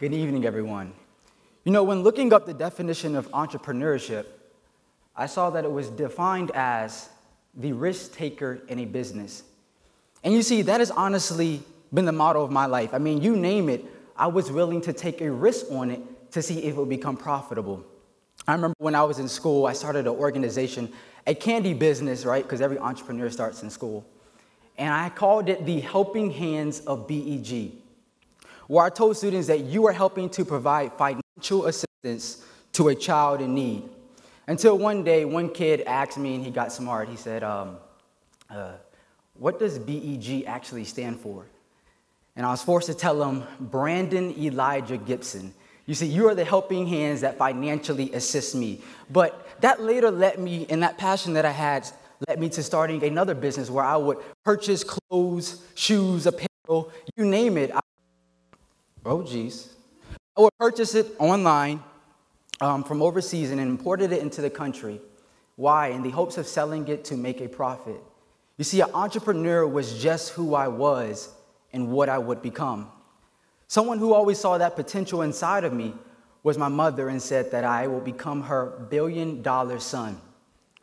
Good evening, everyone. You know, when looking up the definition of entrepreneurship, I saw that it was defined as the risk taker in a business. And you see, that has honestly been the motto of my life. I mean, you name it, I was willing to take a risk on it to see if it would become profitable. I remember when I was in school, I started an organization, a candy business, right? Because every entrepreneur starts in school. And I called it the Helping Hands of BEG, where I told students that you are helping to provide financial assistance to a child in need. Until one day, one kid asked me, and he got smart. He said, what does BEG actually stand for? And I was forced to tell him, Brandon Elijah Gibson. You see, you are the helping hands that financially assist me. But that later led me, and that passion that I had led me to starting another business where I would purchase clothes, shoes, apparel, you name it. I would purchase it online from overseas and imported it into the country. Why? In the hopes of selling it to make a profit. You see, an entrepreneur was just who I was and what I would become. Someone who always saw that potential inside of me was my mother, and said that I will become her billion-dollar son.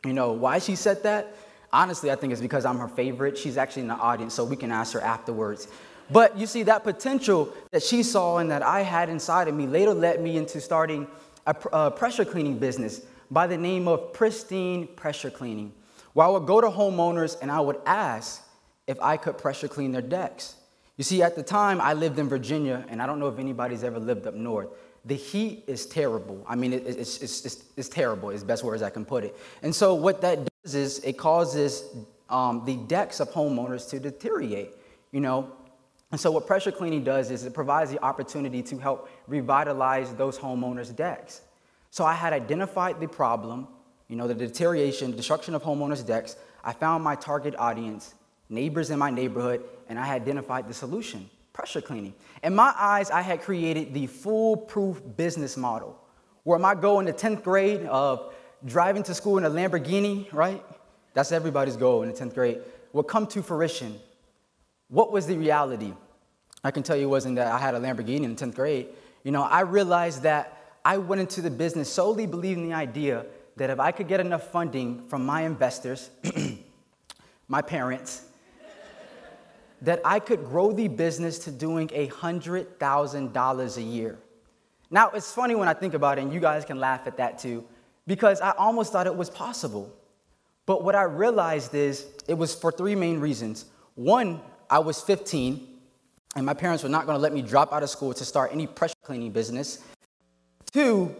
You know, why she said that? Honestly, I think it's because I'm her favorite. She's actually in the audience, so we can ask her afterwards. But you see, that potential that she saw and that I had inside of me later led me into starting a pressure cleaning business by the name of Pristine Pressure Cleaning, where I would go to homeowners and I would ask if I could pressure clean their decks. You see, at the time, I lived in Virginia, and I don't know if anybody's ever lived up north. The heat is terrible. I mean, it's terrible is the best words I can put it. And so what that does is it causes the decks of homeowners to deteriorate, you know. And so what pressure cleaning does is it provides the opportunity to help revitalize those homeowners' decks. So I had identified the problem, you know, the deterioration, destruction of homeowners' decks. I found my target audience, neighbors in my neighborhood, and I identified the solution, pressure cleaning. In my eyes, I had created the foolproof business model, where my goal in the 10th grade of driving to school in a Lamborghini, right? That's everybody's goal in the 10th grade, would come to fruition. What was the reality? I can tell you it wasn't that I had a Lamborghini in 10th grade. You know, I realized that I went into the business solely believing the idea that if I could get enough funding from my investors, my parents, that I could grow the business to doing $100,000 a year. Now, it's funny when I think about it, and you guys can laugh at that too, because I almost thought it was possible. But what I realized is it was for three main reasons. One, I was 15, and my parents were not going to let me drop out of school to start any pressure cleaning business. Two,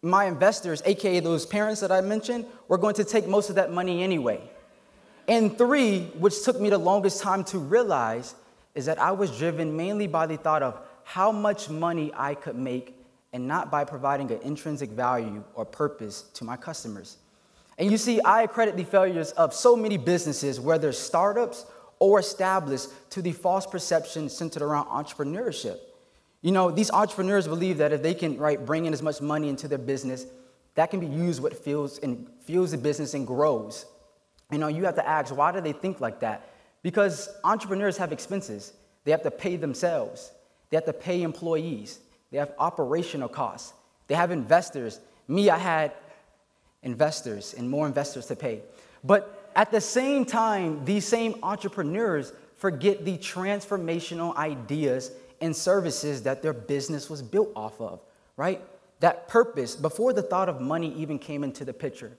my investors, AKA those parents that I mentioned, were going to take most of that money anyway. And three, which took me the longest time to realize, is that I was driven mainly by the thought of how much money I could make and not by providing an intrinsic value or purpose to my customers. And you see, I accredit the failures of so many businesses, whether startups or established, to the false perception centered around entrepreneurship. You know, these entrepreneurs believe that if they can, right, bring in as much money into their business, that can be used what fuels the business and grows. You know, you have to ask, why do they think like that? Because entrepreneurs have expenses. They have to pay themselves. They have to pay employees. They have operational costs. They have investors. Me, I had investors and more investors to pay. But at the same time, these same entrepreneurs forget the transformational ideas and services that their business was built off of, right? That purpose, before the thought of money even came into the picture.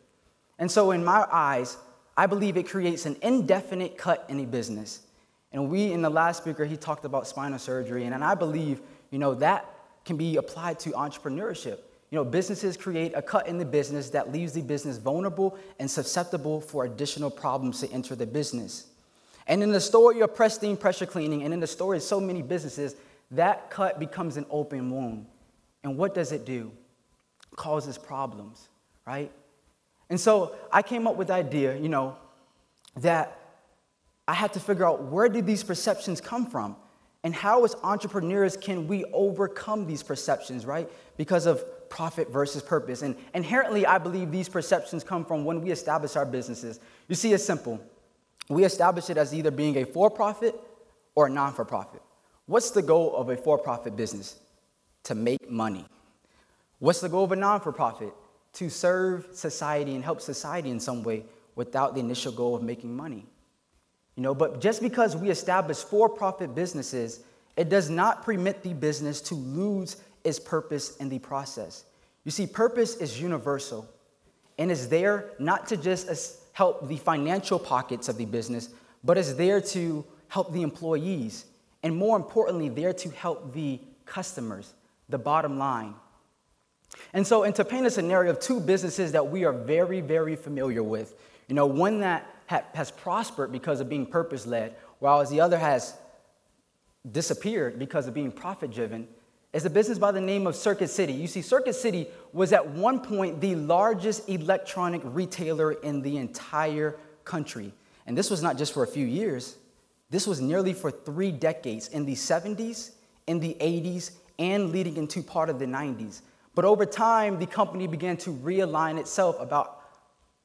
And so in my eyes, I believe it creates an indefinite cut in a business. And in the last speaker, he talked about spinal surgery. And I believe, you know, that can be applied to entrepreneurship. You know, businesses create a cut in the business that leaves the business vulnerable and susceptible for additional problems to enter the business. And in the story of Pristine Pressure Cleaning, and in the story of so many businesses, that cut becomes an open wound. And what does it do? It causes problems, right? And so I came up with the idea, you know, that I had to figure out, where did these perceptions come from? And how, as entrepreneurs, can we overcome these perceptions, right? Because of profit versus purpose. And inherently, I believe these perceptions come from when we establish our businesses. You see, it's simple. We establish it as either being a for-profit or a non-for-profit. What's the goal of a for-profit business? to make money. What's the goal of a non-for-profit? To serve society and help society in some way without the initial goal of making money. You know, but just because we establish for-profit businesses, it does not permit the business to lose its purpose in the process. You see, purpose is universal and is there not to just help the financial pockets of the business, but is there to help the employees and, more importantly, there to help the customers, the bottom line. And so, and to paint a scenario of two businesses that we are very, very familiar with, you know, one that has prospered because of being purpose-led, whereas the other has disappeared because of being profit-driven, is a business by the name of Circuit City. You see, Circuit City was at one point the largest electronic retailer in the entire country. And this was not just for a few years. This was nearly for 3 decades, in the 70s, in the 80s, and leading into part of the 90s. But over time, the company began to realign itself about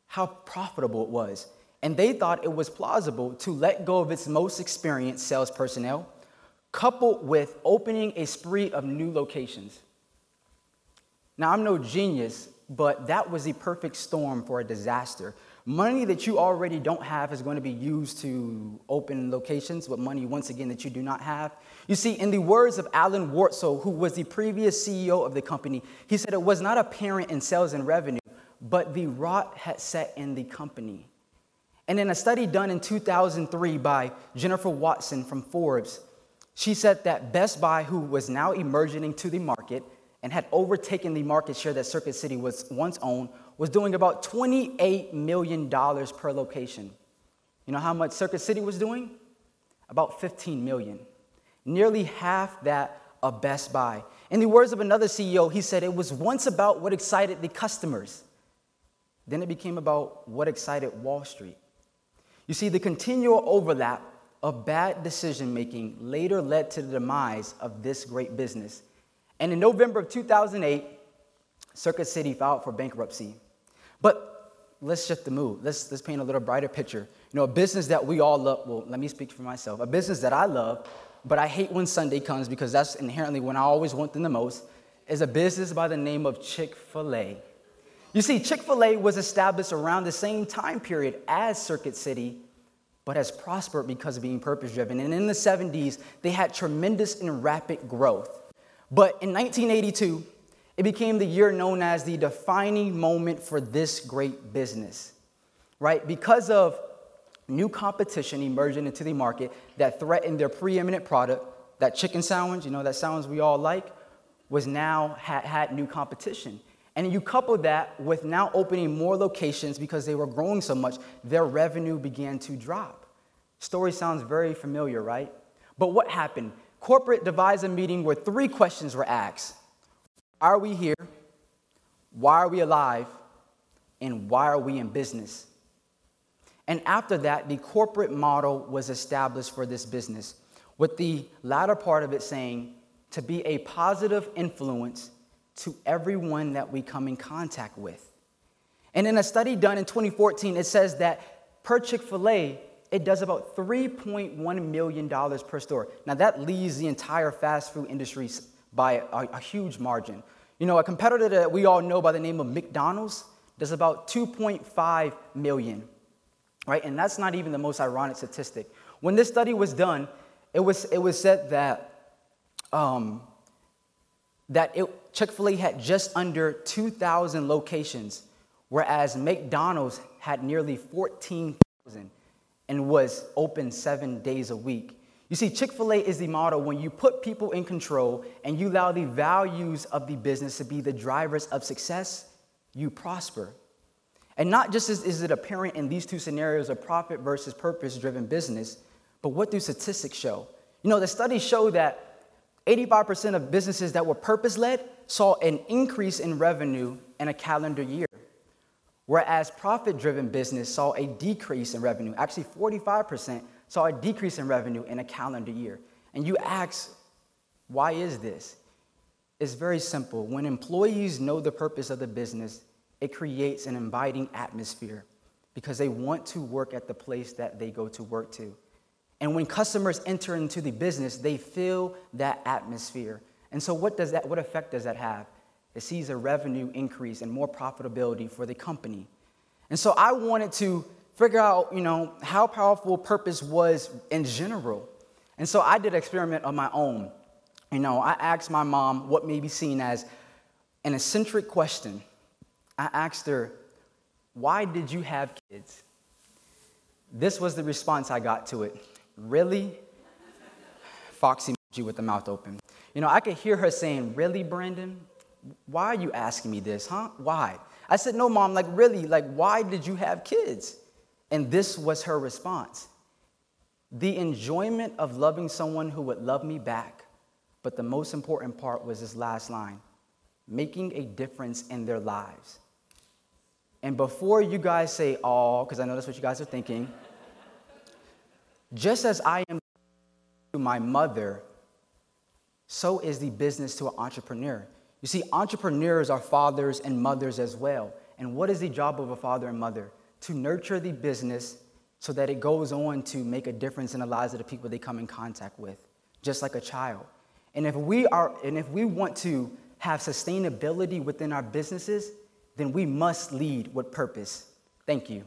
how profitable it was. And they thought it was plausible to let go of its most experienced sales personnel, coupled with opening a spree of new locations. Now, I'm no genius, but that was the perfect storm for a disaster. Money that you already don't have is going to be used to open locations, but money, once again, that you do not have. You see, in the words of Alan Wartzel, who was the previous CEO of the company, he said it was not apparent in sales and revenue, but the rot had set in the company. And in a study done in 2003 by Jennifer Watson from Forbes, she said that Best Buy, who was now emerging into the market and had overtaken the market share that Circuit City was once owned, was doing about $28 million per location. You know how much Circuit City was doing? About $15 million. Nearly half that of Best Buy. In the words of another CEO, he said it was once about what excited the customers. Then it became about what excited Wall Street. You see, the continual overlap of bad decision-making later led to the demise of this great business. And in November of 2008, Circuit City filed for bankruptcy. But let's shift the mood. Let's paint a little brighter picture. You know, a business that we all love. Well, let me speak for myself. A business that I love, but I hate when Sunday comes because that's inherently when I always want them the most, is a business by the name of Chick-fil-A. You see, Chick-fil-A was established around the same time period as Circuit City, but has prospered because of being purpose-driven. And in the 70s, they had tremendous and rapid growth. But in 1982, it became the year known as the defining moment for this great business, right? Because of new competition emerging into the market that threatened their preeminent product, that chicken sandwich, you know, that sandwich we all like, was now had new competition. And you couple that with now opening more locations because they were growing so much, their revenue began to drop. Story sounds very familiar, right? But what happened? Corporate devised a meeting where 3 questions were asked. Why are we here? Why are we alive? And why are we in business? And after that, the corporate model was established for this business, with the latter part of it saying to be a positive influence to everyone that we come in contact with. And in a study done in 2014, it says that per Chick-fil-A, it does about $3.1 million per store. Now, that leads the entire fast food industry by a huge margin. You know, a competitor that we all know by the name of McDonald's does about 2.5 million, right? And that's not even the most ironic statistic. When this study was done, it was said that, Chick-fil-A had just under 2,000 locations, whereas McDonald's had nearly 14,000 and was open 7 days a week. You see, Chick-fil-A is the model when you put people in control and you allow the values of the business to be the drivers of success, you prosper. And not just is it apparent in these two scenarios of profit versus purpose-driven business, but what do statistics show? You know, the studies show that 85% of businesses that were purpose-led saw an increase in revenue in a calendar year, whereas profit-driven business saw a decrease in revenue. Actually, 45% saw a decrease in revenue in a calendar year. And you ask, why is this? It's very simple. When employees know the purpose of the business, it creates an inviting atmosphere because they want to work at the place that they go to work to. And when customers enter into the business, they feel that atmosphere. And so what effect does that have? It sees a revenue increase and more profitability for the company. And so I wanted to figure out, you know, how powerful purpose was in general. And so I did an experiment on my own. You know, I asked my mom what may be seen as an eccentric question. I asked her, why did you have kids? This was the response I got to it. Really? Foxy you with the mouth open. You know, I could hear her saying, really, Brandon? Why are you asking me this, huh? Why? I said, no, Mom, like, really, like, why did you have kids? And this was her response. The enjoyment of loving someone who would love me back. But the most important part was this last line, making a difference in their lives. And before you guys say, oh, because I know that's what you guys are thinking, just as I am to my mother, so is the business to an entrepreneur. You see, entrepreneurs are fathers and mothers as well. And what is the job of a father and mother? To nurture the business so that it goes on to make a difference in the lives of the people they come in contact with, just like a child. And if we want to have sustainability within our businesses, then we must lead with purpose. Thank you.